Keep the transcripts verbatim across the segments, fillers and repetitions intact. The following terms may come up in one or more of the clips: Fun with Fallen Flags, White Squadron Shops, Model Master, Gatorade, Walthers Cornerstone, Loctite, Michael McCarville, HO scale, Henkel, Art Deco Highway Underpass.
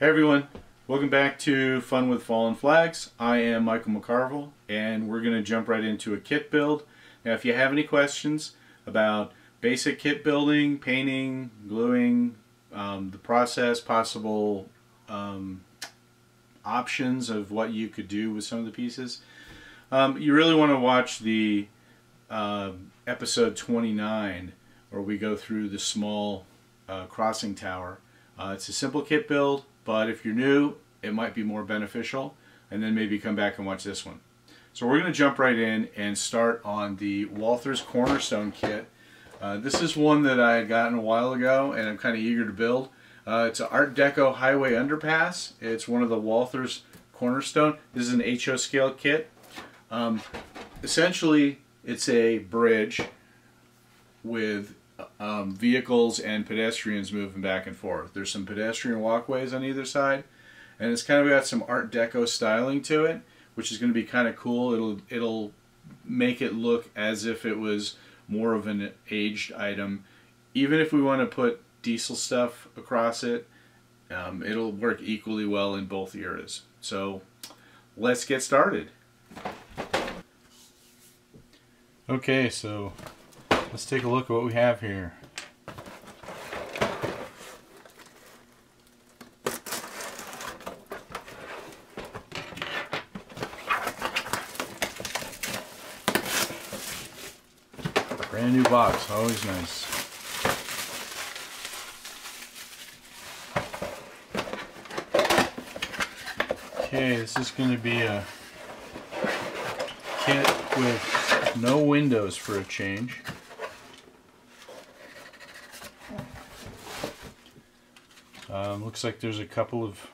Hey everyone, welcome back to Fun with Fallen Flags. I am Michael McCarville and we're going to jump right into a kit build. Now if you have any questions about basic kit building, painting, gluing, um, the process, possible um, options of what you could do with some of the pieces, um, you really want to watch the uh, episode twenty-nine where we go through the small uh, crossing tower. Uh, it's a simple kit build. But if you're new, it might be more beneficial, and then maybe come back and watch this one. So we're going to jump right in and start on the Walthers Cornerstone kit. Uh, this is one that I had gotten a while ago, and I'm kind of eager to build. Uh, it's an Art Deco Highway Underpass. It's one of the Walthers Cornerstone. This is an H O scale kit. Um, essentially, it's a bridge with Um, vehicles and pedestrians moving back and forth. There's some pedestrian walkways on either side, and it's kind of got some Art Deco styling to it, which is going to be kind of cool. It'll it'll make it look as if it was more of an aged item. Even if we want to put diesel stuff across it, um, it'll work equally well in both eras. So let's get started. Okay, so let's take a look at what we have here. Brand new box, always nice. Okay, this is going to be a kit with no windows for a change. Um, looks like there's a couple of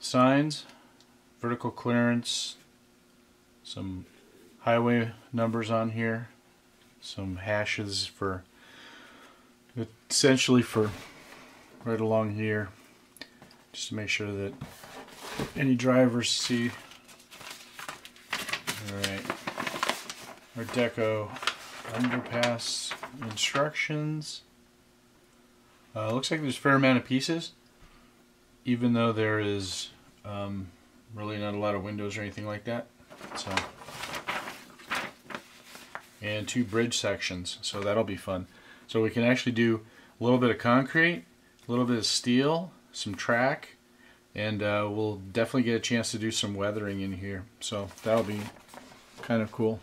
signs, vertical clearance, some highway numbers on here, some hashes for essentially for right along here, just to make sure that any drivers see. Alright, Art Deco underpass instructions. Uh, looks like there's a fair amount of pieces, even though there is um, really not a lot of windows or anything like that. So, and two bridge sections, so that'll be fun. So we can actually do a little bit of concrete, a little bit of steel, some track, and uh, we'll definitely get a chance to do some weathering in here. So that'll be kind of cool.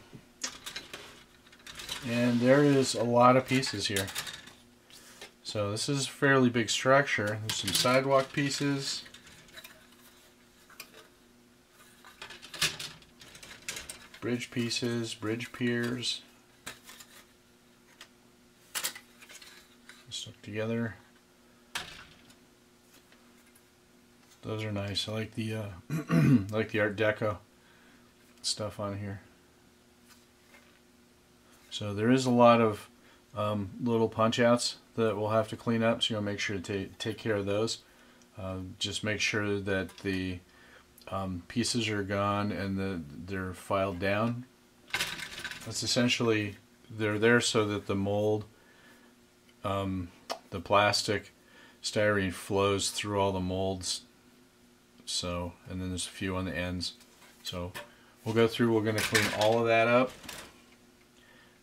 And there is a lot of pieces here. So this is a fairly big structure. There's some sidewalk pieces. Bridge pieces, bridge piers. Stuck together. Those are nice. I like the uh, I like the Art Deco stuff on here. So there is a lot of um, little punch outs that we'll have to clean up, so you'll make sure to take, take care of those. Uh, just make sure that the um, pieces are gone and the, they're filed down. That's essentially, they're there so that the mold, um, the plastic styrene flows through all the molds. So, and then there's a few on the ends. So we'll go through, we're going to clean all of that up.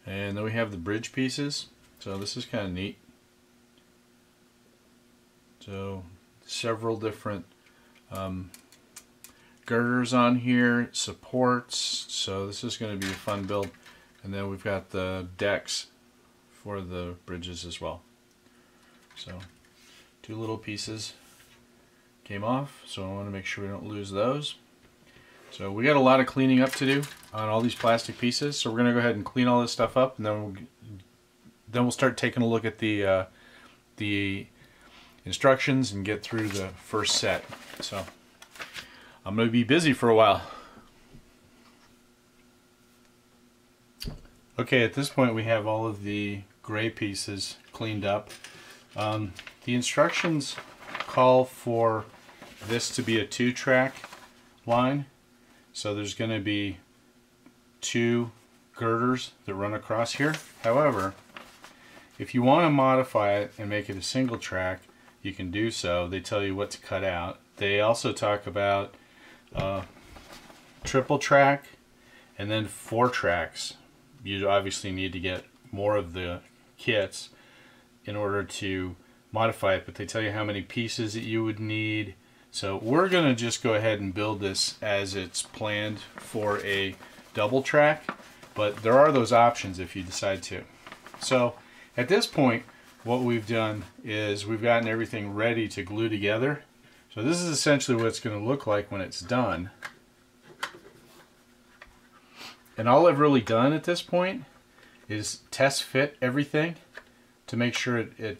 And then we have the bridge pieces. So this is kind of neat. So several different um, girders on here, supports, so this is going to be a fun build. And then we've got the decks for the bridges as well. So two little pieces came off, so I want to make sure we don't lose those. So we got a lot of cleaning up to do on all these plastic pieces, so we're going to go ahead and clean all this stuff up, and then we'll, then we'll start taking a look at the uh, the instructions and get through the first set. So I'm going to be busy for a while. Okay, at this point we have all of the gray pieces cleaned up. Um, the instructions call for this to be a two track line. So there's going to be two girders that run across here. However, if you want to modify it and make it a single track, you can do so. They tell you what to cut out. They also talk about uh, triple track and then four tracks. You obviously need to get more of the kits in order to modify it, but they tell you how many pieces that you would need. So we're going to just go ahead and build this as it's planned for a double track, but there are those options if you decide to. So at this point, what we've done is we've gotten everything ready to glue together. So this is essentially what it's going to look like when it's done. And all I've really done at this point is test fit everything to make sure it, it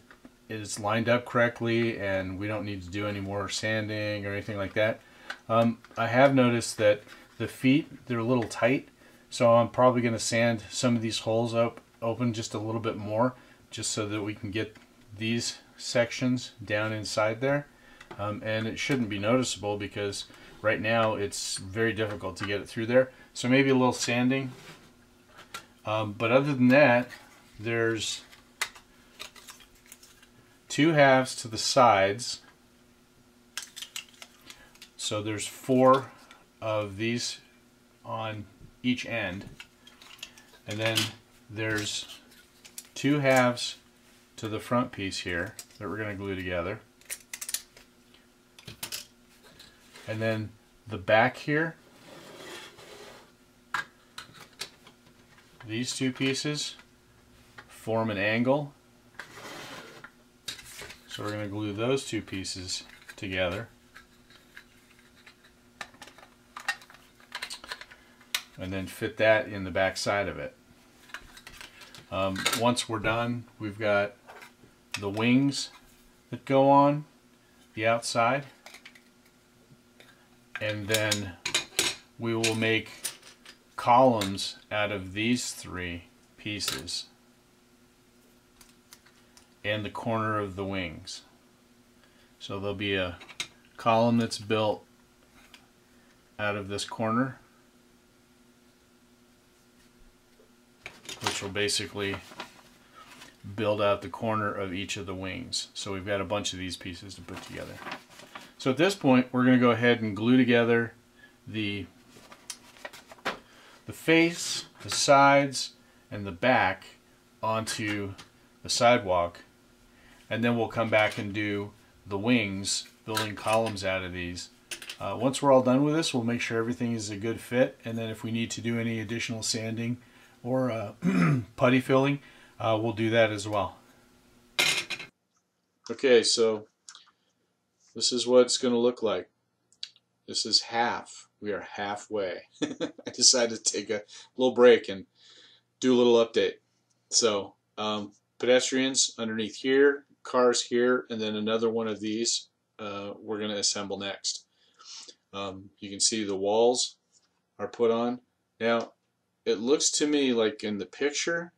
is lined up correctly and we don't need to do any more sanding or anything like that. Um, I have noticed that the feet, they're a little tight, so I'm probably going to sand some of these holes up open just a little bit more, just so that we can get these sections down inside there. Um, and it shouldn't be noticeable because right now it's very difficult to get it through there. So maybe a little sanding. Um, but other than that, there's two halves to the sides. So there's four of these on each end. And then there's two halves to the front piece here that we're going to glue together. And then the back here, these two pieces form an angle. So we're going to glue those two pieces together. And then fit that in the back side of it. Um, once we're done, we've got the wings that go on the outside. And then we will make columns out of these three pieces and the corner of the wings. So there'll be a column that's built out of this corner, which will basically build out the corner of each of the wings. So we've got a bunch of these pieces to put together. So at this point, we're going to go ahead and glue together the, the face, the sides, and the back onto the sidewalk. And then we'll come back and do the wings, building columns out of these. Uh, once we're all done with this, we'll make sure everything is a good fit. And then if we need to do any additional sanding or uh, putty filling, uh, we'll do that as well. Okay, so this is what it's going to look like. This is half. We are halfway. I decided to take a little break and do a little update. So um, pedestrians underneath here, cars here, and then another one of these uh, we're going to assemble next. Um, you can see the walls are put on. Now, it looks to me like in the picture,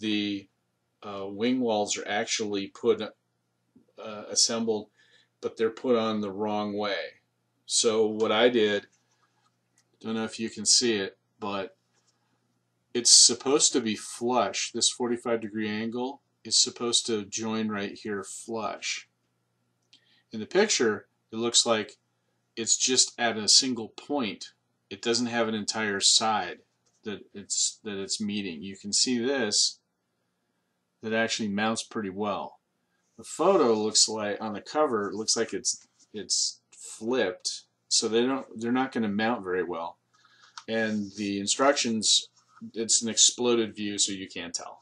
the uh, wing walls are actually put uh, assembled, but they're put on the wrong way. So what I did, don't know if you can see it, but it's supposed to be flush. This forty-five degree angle is supposed to join right here flush. In the picture, it looks like it's just at a single point. It doesn't have an entire side that it's that it's meeting. You can see this, that actually mounts pretty well. The photo looks like on the cover, it looks like it's it's flipped, so they don't they're not going to mount very well. And the instructions, it's an exploded view, so you can't tell.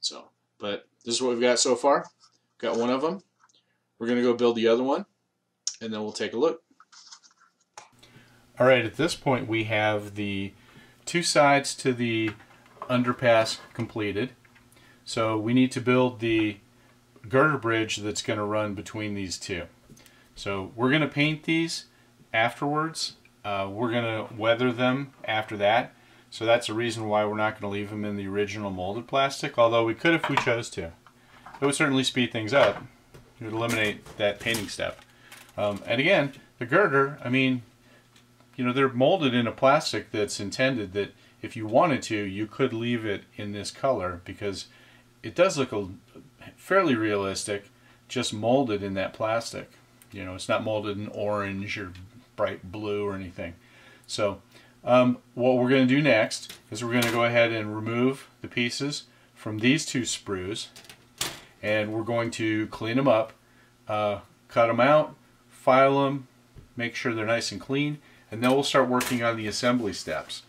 So, but this is what we've got so far. Got one of them. We're going to go build the other one, and then we'll take a look. All right. At this point, we have the two sides to the underpass completed. So we need to build the girder bridge that's going to run between these two. So we're going to paint these afterwards. Uh, we're going to weather them after that. So that's the reason why we're not going to leave them in the original molded plastic, although we could if we chose to. It would certainly speed things up. It would eliminate that painting step. Um, and again, the girder, I mean, you know, they're molded in a plastic that's intended that if you wanted to, you could leave it in this color because it does look a, fairly realistic just molded in that plastic. You know, it's not molded in orange or bright blue or anything. So um, what we're going to do next is we're going to go ahead and remove the pieces from these two sprues, and we're going to clean them up, uh, cut them out, file them, make sure they're nice and clean, and then we'll start working on the assembly steps.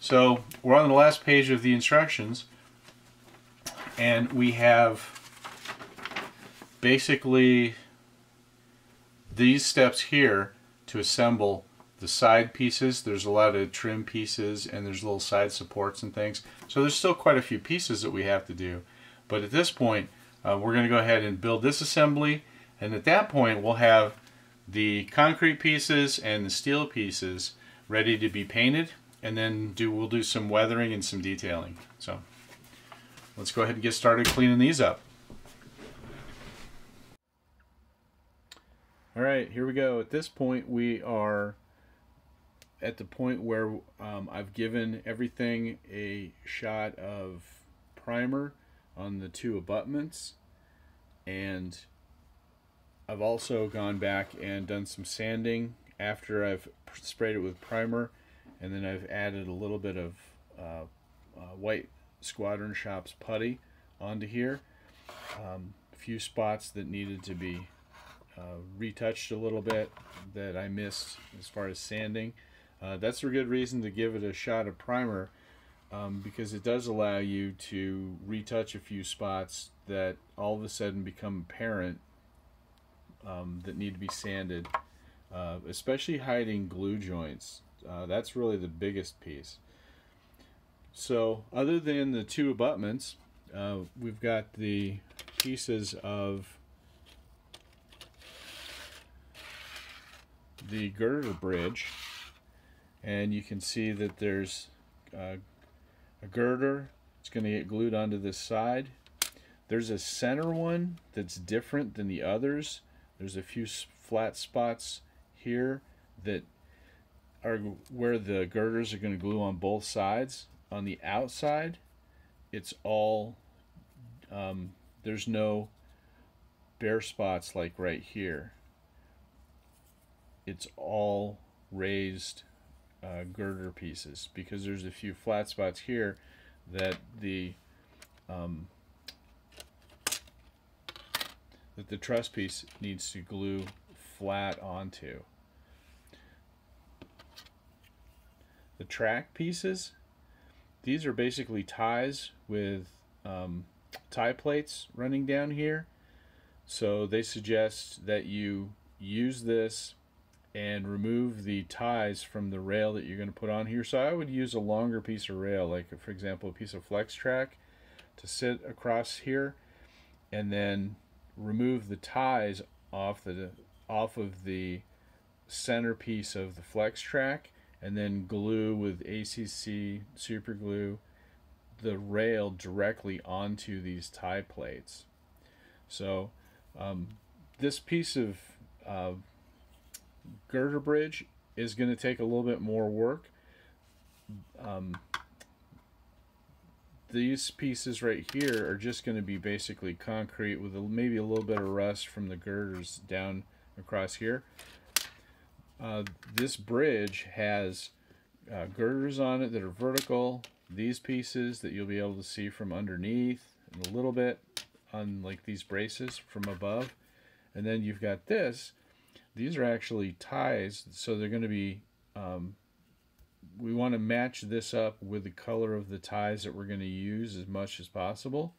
So we're on the last page of the instructions, and we have basically these steps here to assemble the side pieces. There's a lot of trim pieces and there's little side supports and things. So there's still quite a few pieces that we have to do. But at this point, uh, we're going to go ahead and build this assembly. And at that point, we'll have the concrete pieces and the steel pieces ready to be painted. And then do we'll do some weathering and some detailing. So let's go ahead and get started cleaning these up. All right, here we go. At this point, we are at the point where um, I've given everything a shot of primer on the two abutments, and I've also gone back and done some sanding after I've sprayed it with primer, and then I've added a little bit of uh, uh, White Squadron Shops putty onto here. Um, a few spots that needed to be Uh, retouched a little bit that I missed as far as sanding. Uh, that's a good reason to give it a shot of primer, um, because it does allow you to retouch a few spots that all of a sudden become apparent um, that need to be sanded, uh, especially hiding glue joints. Uh, that's really the biggest piece. So other than the two abutments, uh, we've got the pieces of the girder bridge, and you can see that there's uh, a girder. It's going to get glued onto this side. There's a center one that's different than the others. There's a few flat spots here that are where the girders are going to glue on both sides. On the outside, it's all um, there's no bare spots like right here. It's all raised uh, girder pieces, because there's a few flat spots here that the um, that the truss piece needs to glue flat onto. The track pieces, these are basically ties with um, tie plates running down here, so they suggest that you use this and remove the ties from the rail that you're going to put on here. So I would use a longer piece of rail, like for example a piece of flex track, to sit across here, and then remove the ties off the off of the centerpiece of the flex track, and then glue with A C C super glue the rail directly onto these tie plates. So um, this piece of uh, girder bridge is going to take a little bit more work. Um, these pieces right here are just going to be basically concrete with a, maybe a little bit of rust from the girders down across here. Uh, this bridge has uh, girders on it that are vertical. These pieces that you'll be able to see from underneath and a little bit on like these braces from above. And then you've got this. These are actually ties, so they're going to be, um, we want to match this up with the color of the ties that we're going to use as much as possible.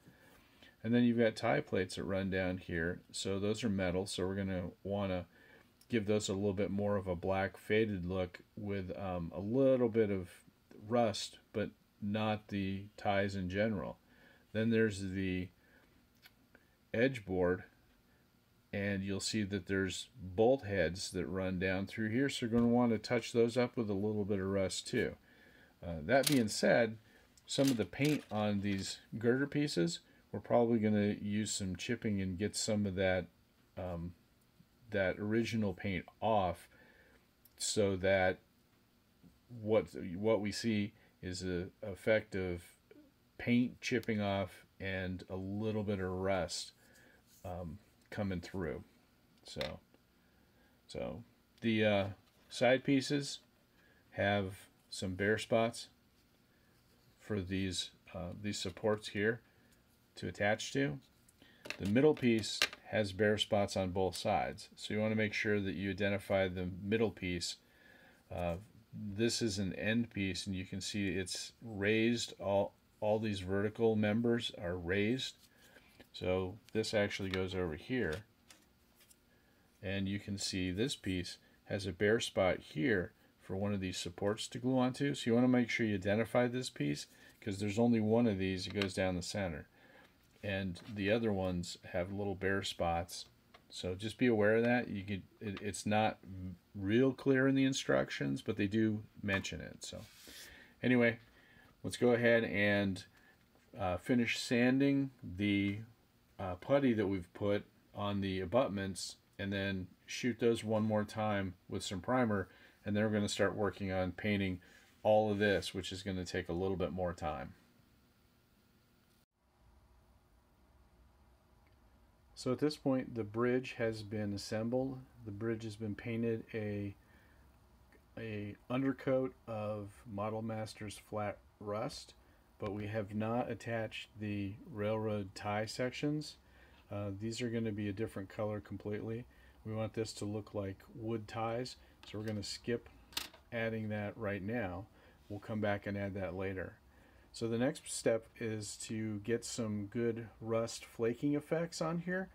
And then you've got tie plates that run down here, so those are metal, so we're going to want to give those a little bit more of a black faded look with um, a little bit of rust, but not the ties in general. Then there's the edge board, and you'll see that there's bolt heads that run down through here, so you're going to want to touch those up with a little bit of rust too. Uh, that being said, some of the paint on these girder pieces, we're probably going to use some chipping and get some of that um, that original paint off, so that what what we see is a effect of paint chipping off and a little bit of rust. Um, coming through. So, so the uh, side pieces have some bare spots for these uh, these supports here to attach to. The middle piece has bare spots on both sides, so you want to make sure that you identify the middle piece. Uh, this is an end piece, and you can see it's raised. All all these vertical members are raised, so this actually goes over here, and you can see this piece has a bare spot here for one of these supports to glue onto. So you want to make sure you identify this piece, because there's only one of these that goes down the center, and the other ones have little bare spots. So just be aware of that. You could, it, it's not real clear in the instructions, but they do mention it. So anyway, let's go ahead and uh, finish sanding the uh, putty that we've put on the abutments, and then shoot those one more time with some primer, and then we're going to start working on painting all of this, which is going to take a little bit more time. So at this point, the bridge has been assembled. The bridge has been painted a, a undercoat of Model Master's flat rust, but we have not attached the railroad tie sections. Uh, these are going to be a different color completely. We want this to look like wood ties, so we're going to skip adding that right now. We'll come back and add that later. So the next step is to get some good rust flaking effects on here.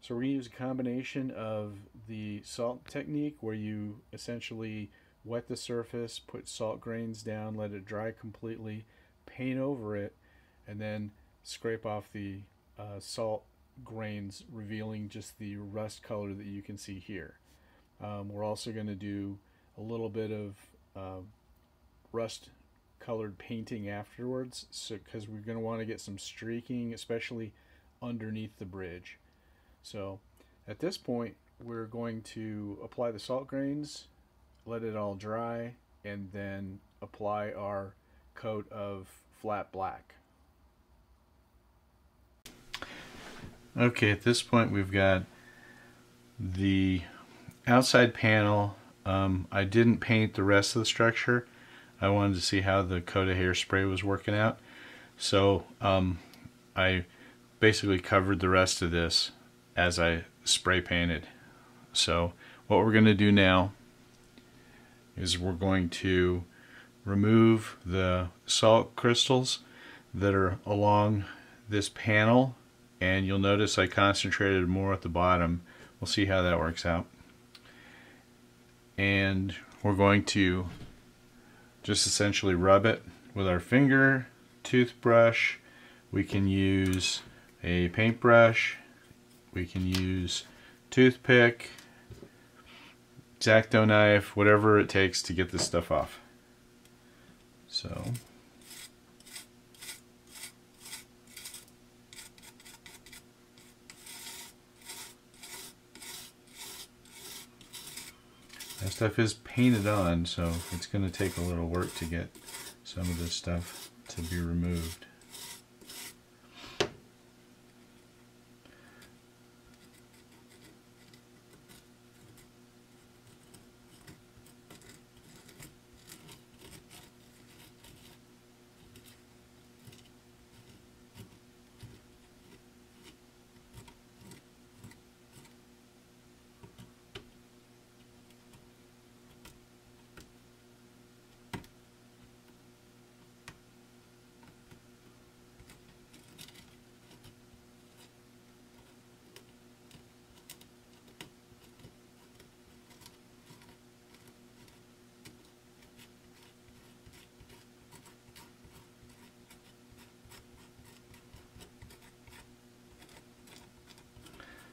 So we're going to use a combination of the salt technique, where you essentially wet the surface, put salt grains down, let it dry completely, paint over it, and then scrape off the uh, salt grains, revealing just the rust color that you can see here. Um, we're also going to do a little bit of uh, rust colored painting afterwards, so because we're going to want to get some streaking, especially underneath the bridge. So at this point, we're going to apply the salt grains, let it all dry, and then apply our coat of flat black. Okay, at this point we've got the outside panel. um, I didn't paint the rest of the structure. I wanted to see how the coat of hairspray was working out, so um, I basically covered the rest of this as I spray painted. So what we're going to do now is we're going to remove the salt crystals that are along this panel, and you'll notice I concentrated more at the bottom. We'll see how that works out. And we're going to just essentially rub it with our finger, toothbrush. We can use a paintbrush, we can use toothpick, X-Acto knife, whatever it takes to get this stuff off. So that stuff is painted on, so it's going to take a little work to get some of this stuff to be removed.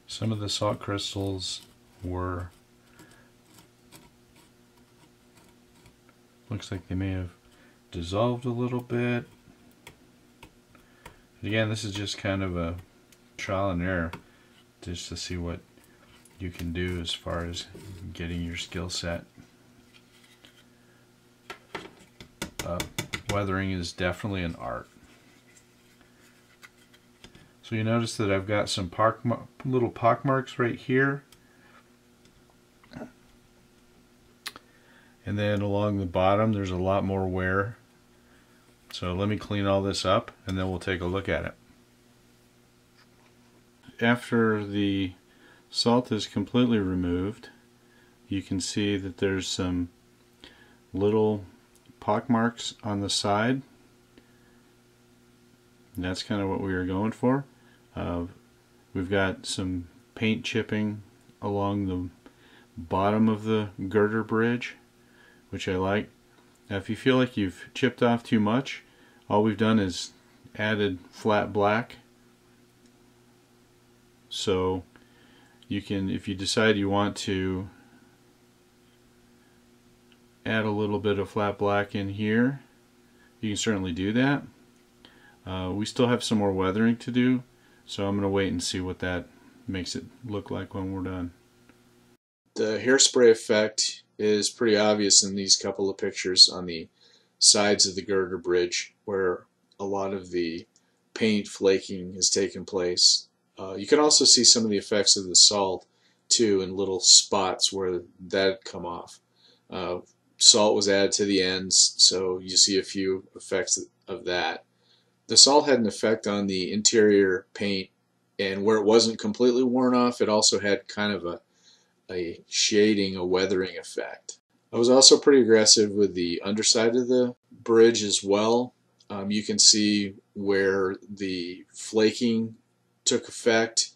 Some of the salt crystals were, looks like they may have dissolved a little bit. But again, this is just kind of a trial and error, just to see what you can do as far as getting your skill set up. Weathering is definitely an art. So you notice that I've got some park little pock marks right here. And then along the bottom there's a lot more wear. So let me clean all this up and then we'll take a look at it. After the salt is completely removed, you can see that there's some little pock marks on the side. And that's kind of what we were going for. Uh, we've got some paint chipping along the bottom of the girder bridge, which I like. Now if you feel like you've chipped off too much, all we've done is added flat black. So you can, if you decide you want to add a little bit of flat black in here, you can certainly do that. Uh, we still have some more weathering to do, so I'm going to wait and see what that makes it look like when we're done. The hairspray effect is pretty obvious in these couple of pictures on the sides of the girder bridge where a lot of the paint flaking has taken place. Uh, you can also see some of the effects of the salt too in little spots where that come off. Uh, Salt was added to the ends, so you see a few effects of that. The salt had an effect on the interior paint, and where it wasn't completely worn off, it also had kind of a, a shading, a weathering effect. I was also pretty aggressive with the underside of the bridge as well. Um, you can see where the flaking took effect,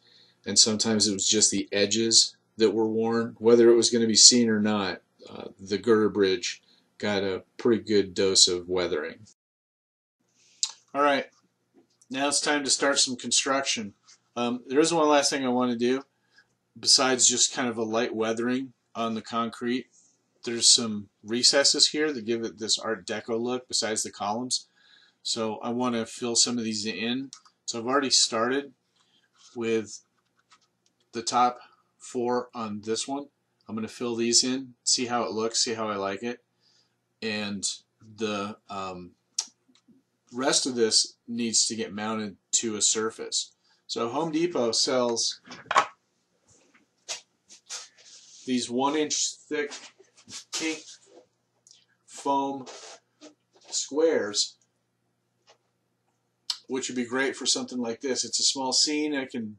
and sometimes it was just the edges that were worn. Whether it was going to be seen or not, Uh, the girder bridge got a pretty good dose of weathering. Alright, now it's time to start some construction. Um, there is one last thing I want to do besides just kind of a light weathering on the concrete. There's some recesses here that give it this Art Deco look besides the columns. So I want to fill some of these in. So I've already started with the top four on this one. I'm going to fill these in, see how it looks, see how I like it, and the um, rest of this needs to get mounted to a surface. So Home Depot sells these one inch thick pink foam squares, which would be great for something like this. It's a small scene, I can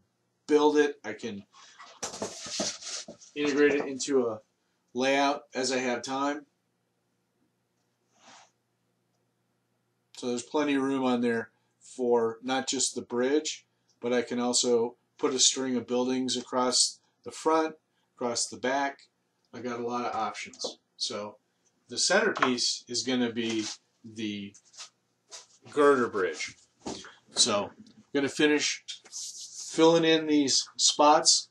build it, I can integrate it into a layout as I have time. So there's plenty of room on there for not just the bridge, but I can also put a string of buildings across the front, across the back. I got a lot of options. So the centerpiece is going to be the girder bridge. So I'm going to finish filling in these spots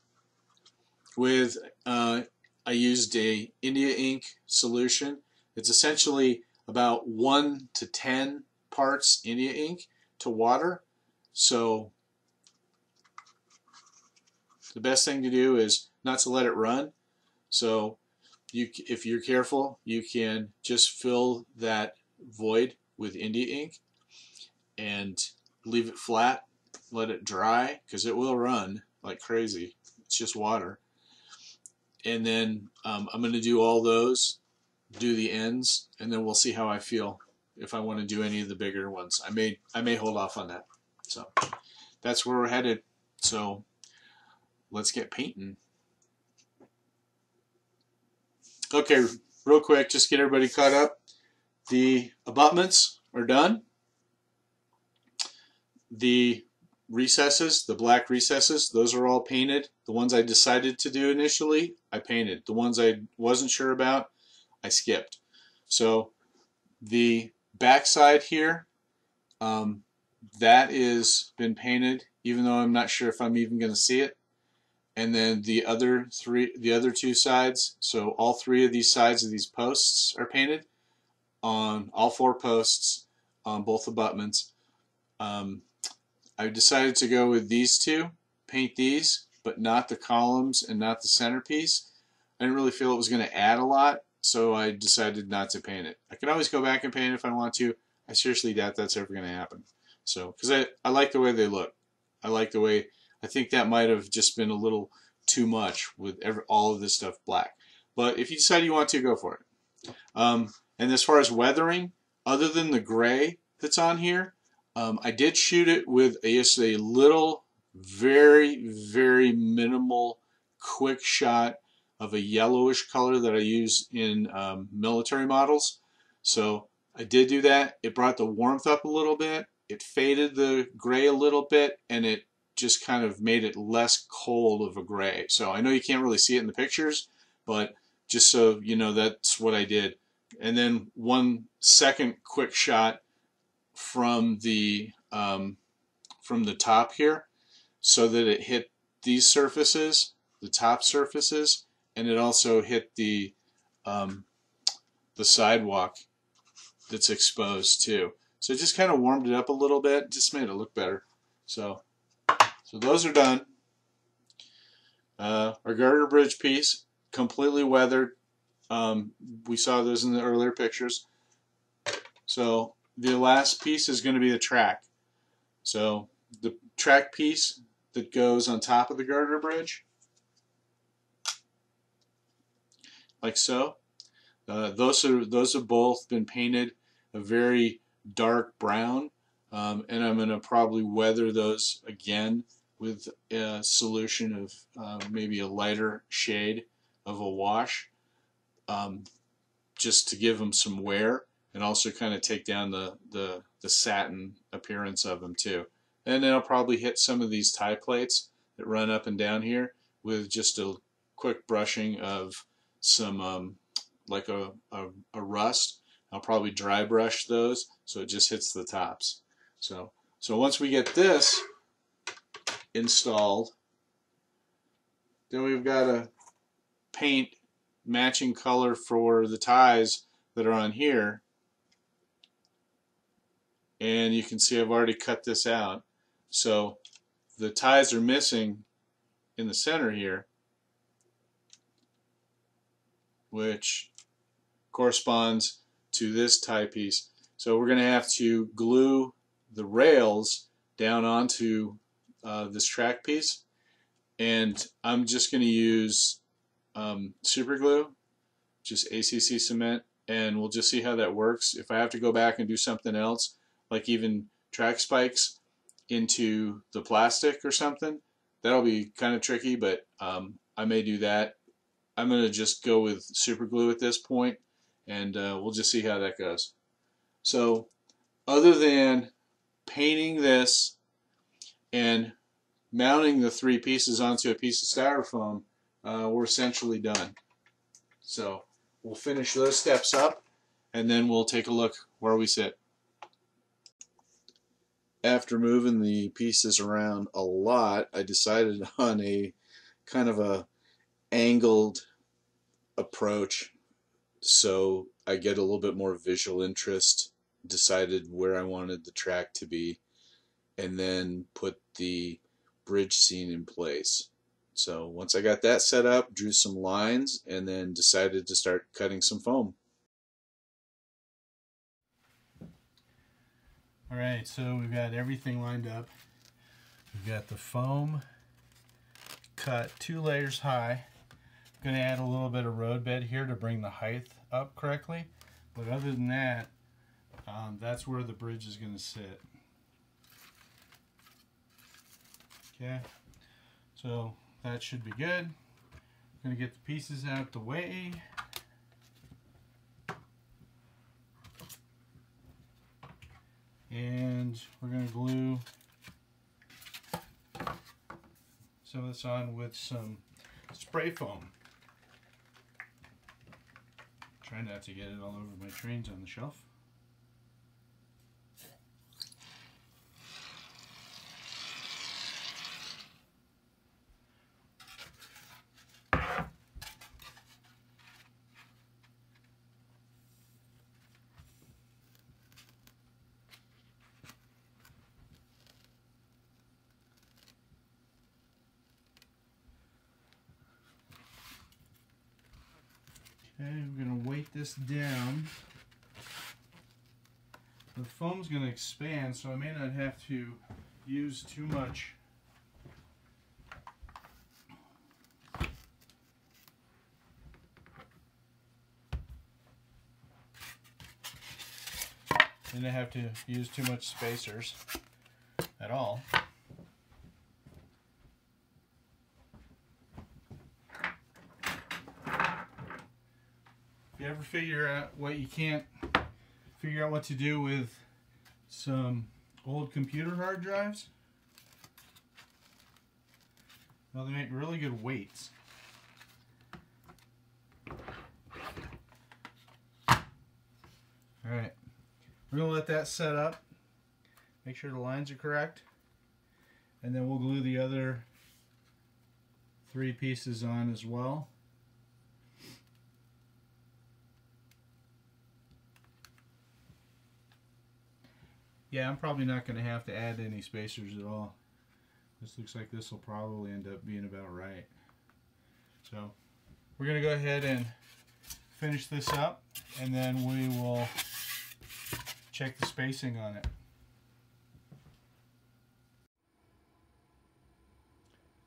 with uh, I used a India ink solution. It's essentially about one to ten parts India ink to water. So the best thing to do is not to let it run. So you, if you're careful, you can just fill that void with India ink and leave it flat, let it dry, because it will run like crazy. It's just water. And then um, I'm going to do all those, do the ends, and then we'll see how I feel if I want to do any of the bigger ones. I may I may hold off on that. So that's where we're headed. So let's get painting. Okay, real quick, just get everybody caught up. The abutments are done. The recesses, the black recesses, those are all painted. The ones I decided to do initially, I painted. The ones I wasn't sure about, I skipped. So the back side here, um, that is been painted, even though I'm not sure if I'm even going to see it. And then the other three, the other two sides, so all three of these sides of these posts are painted on all four posts, on both abutments. Um, I decided to go with these two, paint these, but not the columns and not the centerpiece. I didn't really feel it was going to add a lot, so I decided not to paint it. I can always go back and paint it if I want to. I seriously doubt that's ever going to happen. So, because I, I like the way they look. I like the way, I think that might have just been a little too much with every, all of this stuff black. But if you decide you want to, go for it. Um, and as far as weathering, other than the gray that's on here, um, I did shoot it with a, a little, very, very minimal quick shot of a yellowish color that I use in um, military models. So I did do that. It brought the warmth up a little bit. It faded the gray a little bit, and it just kind of made it less cold of a gray. So I know you can't really see it in the pictures, but just so you know, that's what I did. And then one second quick shot from the um, from the top here, so that it hit these surfaces, the top surfaces, and it also hit the um, the sidewalk that's exposed too. So it just kind of warmed it up a little bit, just made it look better. So, so those are done. Uh, our garter bridge piece, completely weathered. Um, we saw those in the earlier pictures. So the last piece is going to be the track. So the track piece that goes on top of the garter bridge, like so. Uh, those are those have both been painted a very dark brown, um, and I'm going to probably weather those again with a solution of uh, maybe a lighter shade of a wash, um, just to give them some wear and also kind of take down the, the, the satin appearance of them too. And then I'll probably hit some of these tie plates that run up and down here with just a quick brushing of some um, like a, a, a rust. I'll probably dry brush those so it just hits the tops. So, so once we get this installed, then we've got to paint matching color for the ties that are on here. And you can see I've already cut this out. So the ties are missing in the center here, which corresponds to this tie piece. So we're going to have to glue the rails down onto uh, this track piece, and I'm just going to use um, super glue, just A C C cement, and we'll just see how that works. If I have to go back and do something else, like even track spikes into the plastic or something, that'll be kind of tricky, but um, I may do that. I'm going to just go with super glue at this point, and uh, we'll just see how that goes. So other than painting this and mounting the three pieces onto a piece of styrofoam, uh, we're essentially done. So we'll finish those steps up, and then we'll take a look where we sit. After moving the pieces around a lot, I decided on a kind of a angled approach, so I get a little bit more visual interest, decided where I wanted the track to be, and then put the bridge scene in place. So once I got that set up, drew some lines, and then decided to start cutting some foam. All right, so we've got everything lined up. We've got the foam cut two layers high. Going to add a little bit of road bed here to bring the height up correctly, but other than that, um, that's where the bridge is going to sit. Okay, so that should be good. I'm going to get the pieces out the way. And we're going to glue some of this on with some spray foam. Trying not to get it all over my trains on the shelf. Okay, we're going to weight this down. The foam's going to expand, so I may not have to use too much Didn't have to use too much spacers at all. If you ever figure out what you can't figure out what to do with some old computer hard drives, well, they make really good weights. Alright, we're going to let that set up, make sure the lines are correct, and then we'll glue the other three pieces on as well. Yeah, I'm probably not going to have to add any spacers at all. This looks like this will probably end up being about right. So we're going to go ahead and finish this up, and then we will check the spacing on it.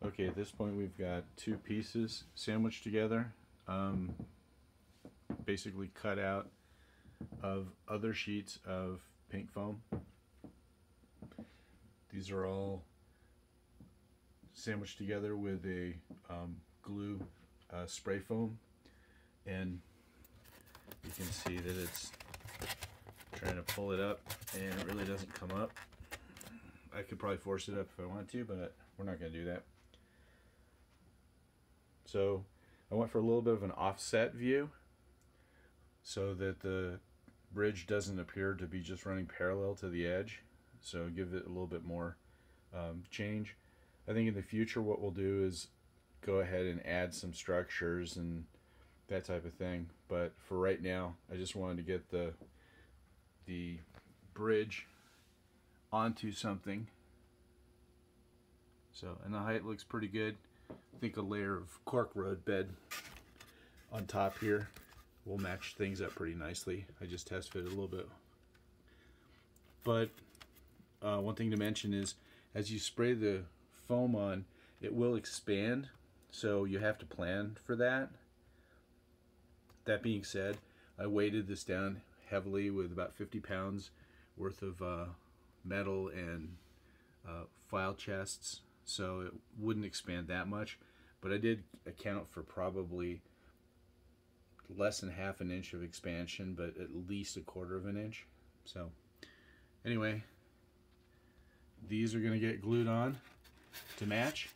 Okay, at this point we've got two pieces sandwiched together, um, basically cut out of other sheets of pink foam. These are all sandwiched together with a um, glue uh, spray foam, and you can see that it's trying to pull it up and it really doesn't come up. I could probably force it up if I wanted to, but we're not going to do that. So I went for a little bit of an offset view so that the bridge doesn't appear to be just running parallel to the edge, so give it a little bit more um, change. I think in the future what we'll do is go ahead and add some structures and that type of thing, but for right now I just wanted to get the the bridge onto something. So, and the height looks pretty good. I think a layer of cork road bed on top here will match things up pretty nicely. I just test fit it a little bit. But uh, one thing to mention is as you spray the foam on, it will expand, so you have to plan for that. That being said, I weighted this down heavily with about fifty pounds worth of uh, metal and uh, file chests, so it wouldn't expand that much, but I did account for probably less than half an inch of expansion, but at least a quarter of an inch. So anyway, these are going to get glued on to match,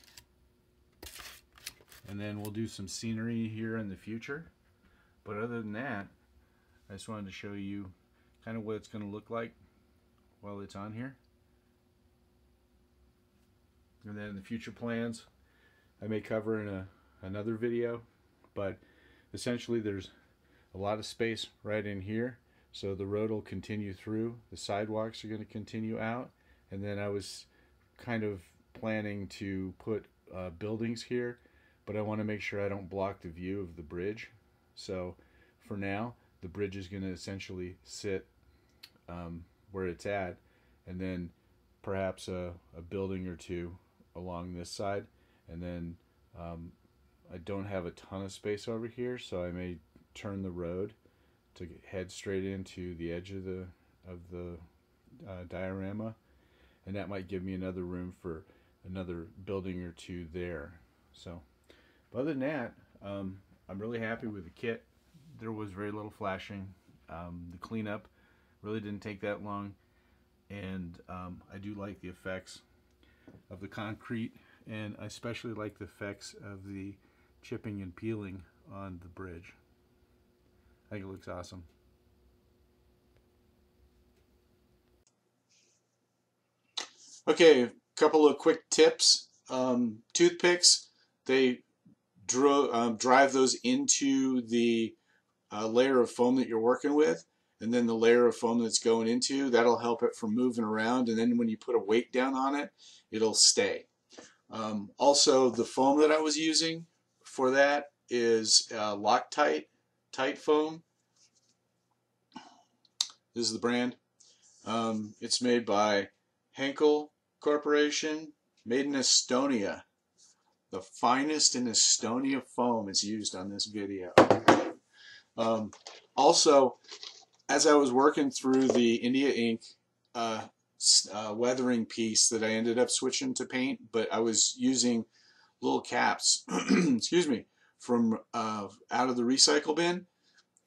and then we'll do some scenery here in the future. But other than that, I just wanted to show you kind of what it's going to look like while it's on here. And then in the future plans, I may cover in a, another video, but essentially there's a lot of space right in here. So the road will continue through, the sidewalks are going to continue out, and then I was kind of planning to put uh, buildings here, but I want to make sure I don't block the view of the bridge. So for now, the bridge is going to essentially sit um, where it's at, and then perhaps a, a building or two along this side, and then um, I don't have a ton of space over here, so I may turn the road to head straight into the edge of the of the uh, diorama, and that might give me another room for another building or two there. So but other than that, um, I'm really happy with the kit. There was very little flashing. Um, the cleanup really didn't take that long, and um, I do like the effects of the concrete, and I especially like the effects of the chipping and peeling on the bridge. I think it looks awesome. Okay, a couple of quick tips. Um, toothpicks, they dro um, drive those into the Uh, layer of foam that you're working with, and then the layer of foam that's going into, that'll help it from moving around, and then when you put a weight down on it, it'll stay. Um, also, the foam that I was using for that is uh, Loctite tight foam. This is the brand. Um, it's made by Henkel Corporation, made in Estonia. The finest in Estonia foam is used on this video. Um, also, as I was working through the India ink uh, uh, weathering piece that I ended up switching to paint, but I was using little caps, excuse me, from uh, out of the recycle bin,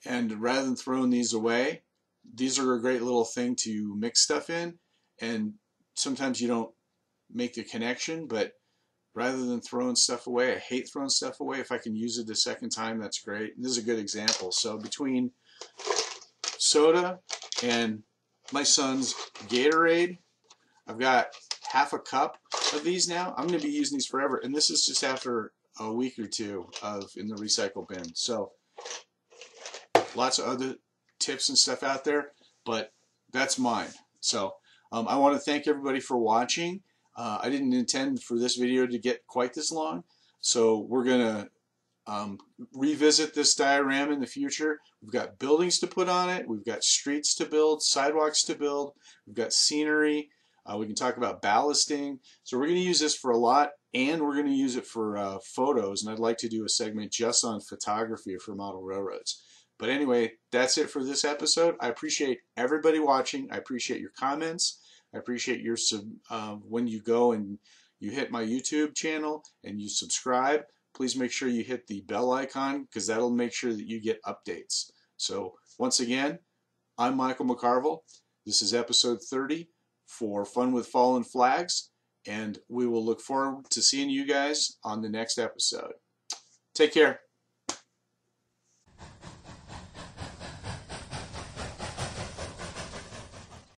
and rather than throwing these away, these are a great little thing to mix stuff in, and sometimes you don't make the connection, but rather than throwing stuff away, I hate throwing stuff away. If I can use it the second time, that's great. And this is a good example. So between soda and my son's Gatorade, I've got half a cup of these now. I'm going to be using these forever. And this is just after a week or two of in the recycle bin. So lots of other tips and stuff out there, but that's mine. So um, I want to thank everybody for watching. Uh, I didn't intend for this video to get quite this long, so we're going to um, revisit this diorama in the future. We've got buildings to put on it, we've got streets to build, sidewalks to build, we've got scenery, uh, we can talk about ballasting. So we're going to use this for a lot, and we're going to use it for uh, photos, and I'd like to do a segment just on photography for model railroads. But anyway, that's it for this episode. I appreciate everybody watching, I appreciate your comments. I appreciate your sub, uh, when you go and you hit my YouTube channel and you subscribe, please make sure you hit the bell icon, because that'll make sure that you get updates. So once again, I'm Michael McCarville. This is episode thirty for Fun with Fallen Flags, and we will look forward to seeing you guys on the next episode. Take care.